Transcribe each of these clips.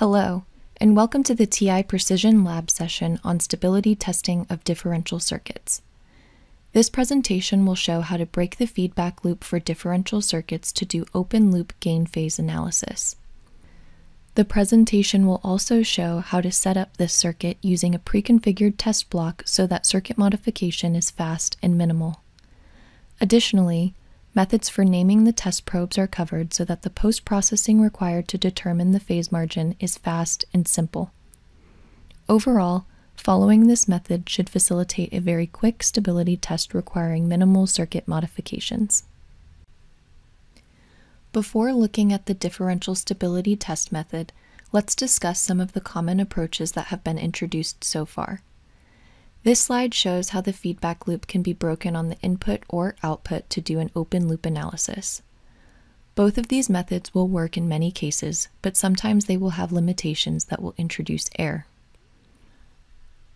Hello, and welcome to the TI Precision Lab session on stability testing of differential circuits. This presentation will show how to break the feedback loop for differential circuits to do open-loop gain phase analysis. The presentation will also show how to set up this circuit using a pre-configured test block so that circuit modification is fast and minimal. Additionally, methods for naming the test probes are covered so that the post-processing required to determine the phase margin is fast and simple. Overall, following this method should facilitate a very quick stability test requiring minimal circuit modifications. Before looking at the differential stability test method, let's discuss some of the common approaches that have been introduced so far. This slide shows how the feedback loop can be broken on the input or output to do an open loop analysis. Both of these methods will work in many cases, but sometimes they will have limitations that will introduce error.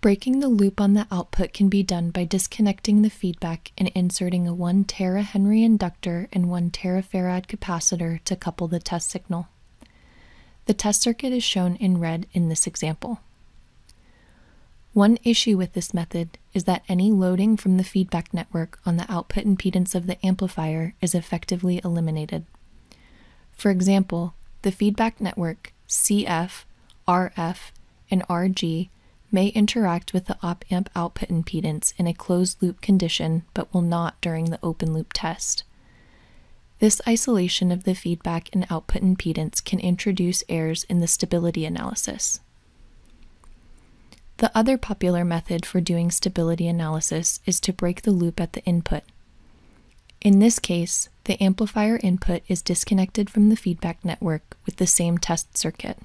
Breaking the loop on the output can be done by disconnecting the feedback and inserting a 1 terahenry inductor and 1 terafarad capacitor to couple the test signal. The test circuit is shown in red in this example. One issue with this method is that any loading from the feedback network on the output impedance of the amplifier is effectively eliminated. For example, the feedback network CF, RF, and RG may interact with the op-amp output impedance in a closed-loop condition but will not during the open-loop test. This isolation of the feedback and output impedance can introduce errors in the stability analysis. The other popular method for doing stability analysis is to break the loop at the input. In this case, the amplifier input is disconnected from the feedback network with the same test circuit.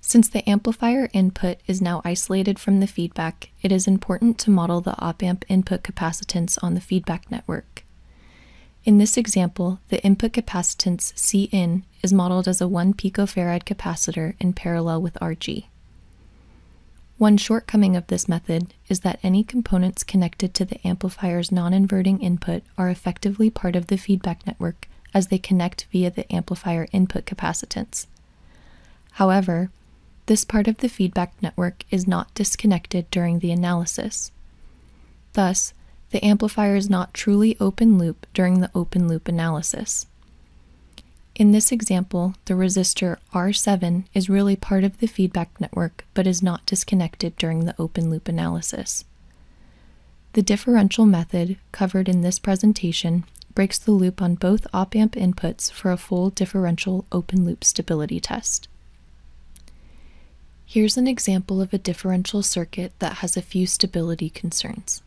Since the amplifier input is now isolated from the feedback, it is important to model the op-amp input capacitance on the feedback network. In this example, the input capacitance CIN is modeled as a 1 picofarad capacitor in parallel with RG. One shortcoming of this method is that any components connected to the amplifier's non-inverting input are effectively part of the feedback network as they connect via the amplifier input capacitance. However, this part of the feedback network is not disconnected during the analysis. Thus, the amplifier is not truly open loop during the open loop analysis. In this example, the resistor R7 is really part of the feedback network but is not disconnected during the open-loop analysis. The differential method, covered in this presentation, breaks the loop on both op-amp inputs for a full differential open-loop stability test. Here's an example of a differential circuit that has a few stability concerns.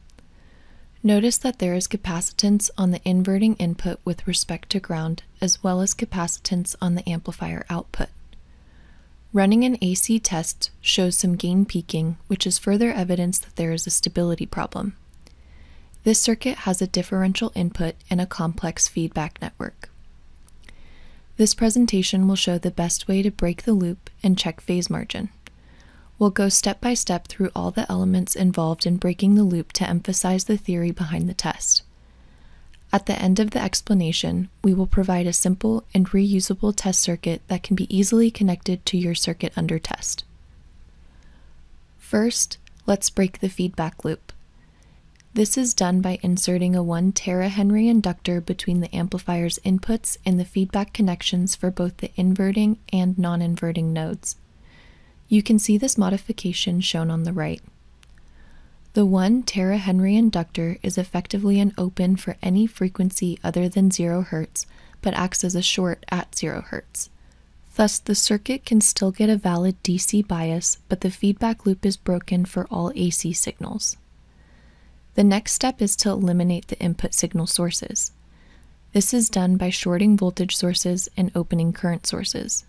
Notice that there is capacitance on the inverting input with respect to ground, as well as capacitance on the amplifier output. Running an AC test shows some gain peaking, which is further evidence that there is a stability problem. This circuit has a differential input and a complex feedback network. This presentation will show the best way to break the loop and check phase margin. We'll go step by step through all the elements involved in breaking the loop to emphasize the theory behind the test. At the end of the explanation, we will provide a simple and reusable test circuit that can be easily connected to your circuit under test. First, let's break the feedback loop. This is done by inserting a 1 terahenry inductor between the amplifier's inputs and the feedback connections for both the inverting and non-inverting nodes. You can see this modification shown on the right. The 1 terahenry inductor is effectively an open for any frequency other than 0 Hz, but acts as a short at 0 Hz. Thus, the circuit can still get a valid DC bias, but the feedback loop is broken for all AC signals. The next step is to eliminate the input signal sources. This is done by shorting voltage sources and opening current sources.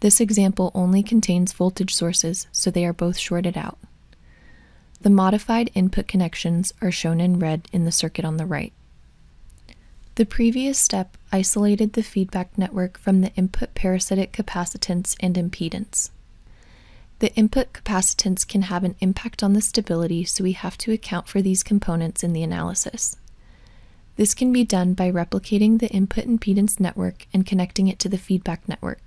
This example only contains voltage sources, so they are both shorted out. The modified input connections are shown in red in the circuit on the right. The previous step isolated the feedback network from the input parasitic capacitance and impedance. The input capacitance can have an impact on the stability, so we have to account for these components in the analysis. This can be done by replicating the input impedance network and connecting it to the feedback network.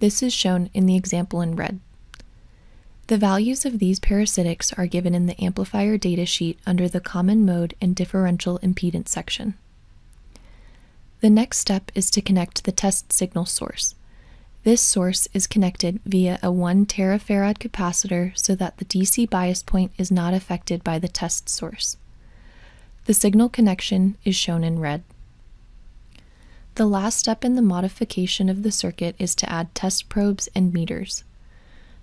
This is shown in the example in red. The values of these parasitics are given in the amplifier datasheet under the common mode and differential impedance section. The next step is to connect the test signal source. This source is connected via a 1 terafarad capacitor so that the DC bias point is not affected by the test source. The signal connection is shown in red. The last step in the modification of the circuit is to add test probes and meters.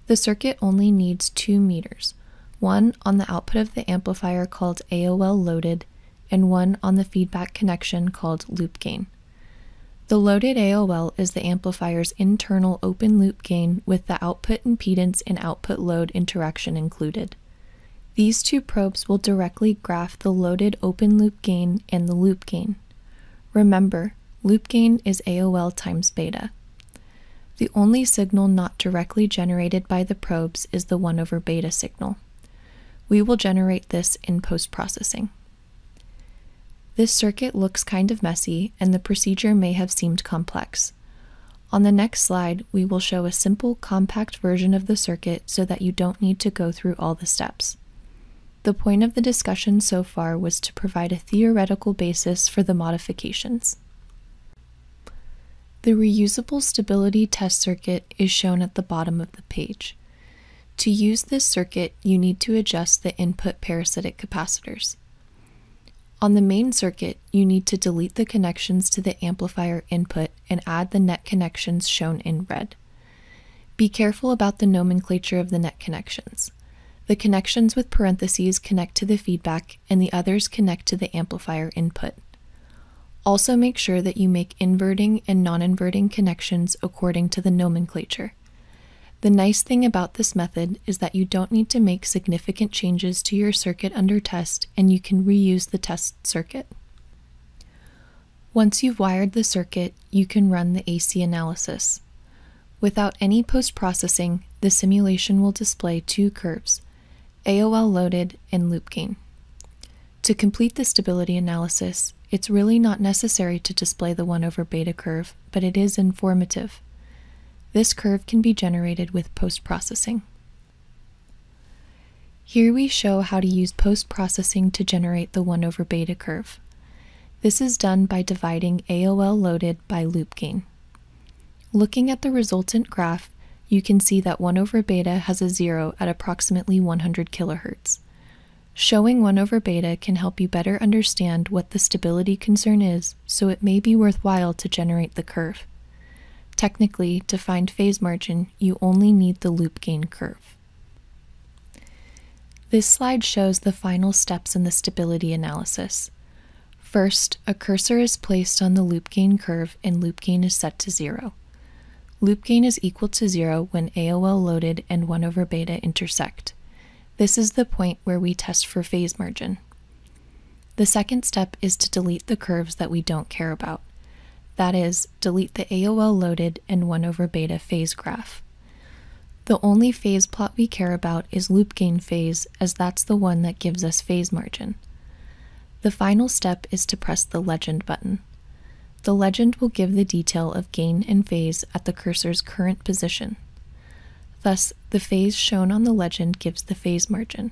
The circuit only needs 2 meters, one on the output of the amplifier called AOL loaded, and one on the feedback connection called loop gain. The loaded AOL is the amplifier's internal open loop gain with the output impedance and output load interaction included. These 2 probes will directly graph the loaded open loop gain and the loop gain. Remember, loop gain is AOL times beta. The only signal not directly generated by the probes is the 1/beta signal. We will generate this in post-processing. This circuit looks kind of messy, and the procedure may have seemed complex. On the next slide, we will show a simple, compact version of the circuit so that you don't need to go through all the steps. The point of the discussion so far was to provide a theoretical basis for the modifications. The reusable stability test circuit is shown at the bottom of the page. To use this circuit, you need to adjust the input parasitic capacitors. On the main circuit, you need to delete the connections to the amplifier input and add the net connections shown in red. Be careful about the nomenclature of the net connections. The connections with parentheses connect to the feedback, and the others connect to the amplifier input. Also make sure that you make inverting and non-inverting connections according to the nomenclature. The nice thing about this method is that you don't need to make significant changes to your circuit under test, and you can reuse the test circuit. Once you've wired the circuit, you can run the AC analysis. Without any post-processing, the simulation will display 2 curves, AOL loaded and loop gain. To complete the stability analysis, it's really not necessary to display the 1/beta curve, but it is informative. This curve can be generated with post-processing. Here we show how to use post-processing to generate the 1/beta curve. This is done by dividing AOL loaded by loop gain. Looking at the resultant graph, you can see that 1/beta has a 0 at approximately 100 kHz. Showing 1/beta can help you better understand what the stability concern is, so it may be worthwhile to generate the curve. Technically, to find phase margin, you only need the loop gain curve. This slide shows the final steps in the stability analysis. First, a cursor is placed on the loop gain curve and loop gain is set to 0. Loop gain is equal to 0 when AOL loaded and 1/beta intersect. This is the point where we test for phase margin. The second step is to delete the curves that we don't care about. That is, delete the AOL loaded and 1/beta phase graph. The only phase plot we care about is loop gain phase, as that's the one that gives us phase margin. The final step is to press the legend button. The legend will give the detail of gain and phase at the cursor's current position. Thus, the phase shown on the legend gives the phase margin.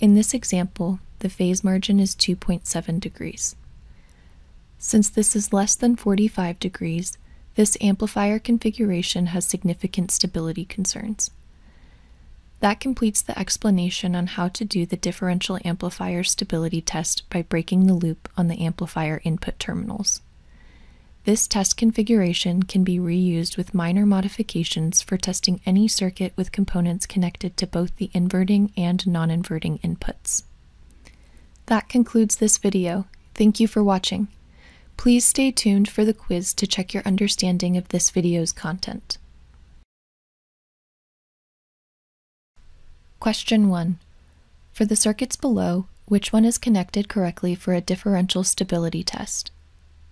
In this example, the phase margin is 2.7 degrees. Since this is less than 45 degrees, this amplifier configuration has significant stability concerns. That completes the explanation on how to do the differential amplifier stability test by breaking the loop on the amplifier input terminals. This test configuration can be reused with minor modifications for testing any circuit with components connected to both the inverting and non-inverting inputs. That concludes this video. Thank you for watching. Please stay tuned for the quiz to check your understanding of this video's content. Question 1. For the circuits below, which one is connected correctly for a differential stability test?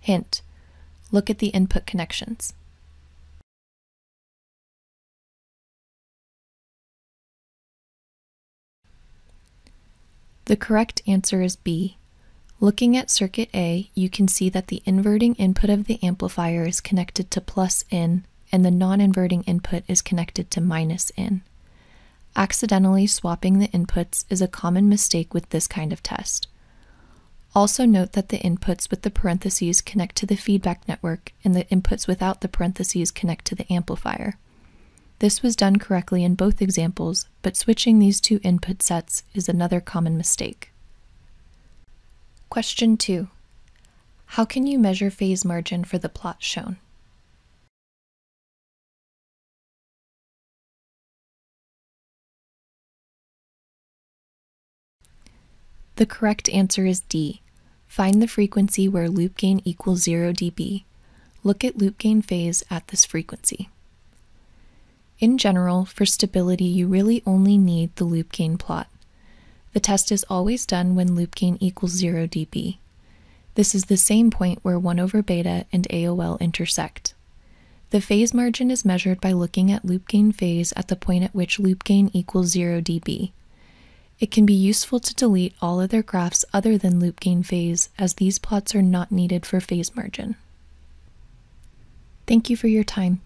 Hint. Look at the input connections. The correct answer is B. Looking at circuit A, you can see that the inverting input of the amplifier is connected to +in, and the non-inverting input is connected to -in. Accidentally swapping the inputs is a common mistake with this kind of test. Also note that the inputs with the parentheses connect to the feedback network and the inputs without the parentheses connect to the amplifier. This was done correctly in both examples, but switching these two input sets is another common mistake. Question 2. How can you measure phase margin for the plot shown? The correct answer is D. Find the frequency where loop gain equals 0 dB. Look at loop gain phase at this frequency. In general, for stability, you really only need the loop gain plot. The test is always done when loop gain equals 0 dB. This is the same point where 1/β and AOL intersect. The phase margin is measured by looking at loop gain phase at the point at which loop gain equals 0 dB. It can be useful to delete all other graphs other than loop gain phase, as these plots are not needed for phase margin. Thank you for your time.